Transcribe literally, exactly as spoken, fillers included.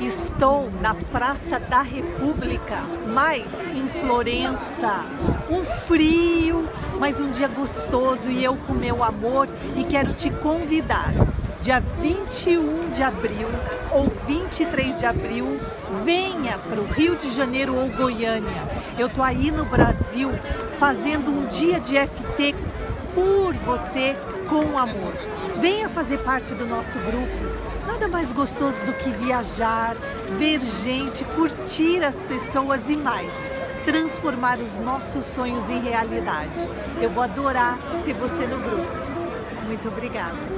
Estou na Praça da República, mas em Florença. Um frio, mas um dia gostoso, e eu com meu amor, e quero te convidar. Dia vinte e um de abril ou vinte e três de abril, venha para o Rio de Janeiro ou Goiânia. Eu tô aí no Brasil fazendo um dia de F T por você, com amor. Venha fazer parte do nosso grupo. Nada mais gostoso do que viajar, ver gente, curtir as pessoas e mais, transformar os nossos sonhos em realidade. Eu vou adorar ter você no grupo. Muito obrigada.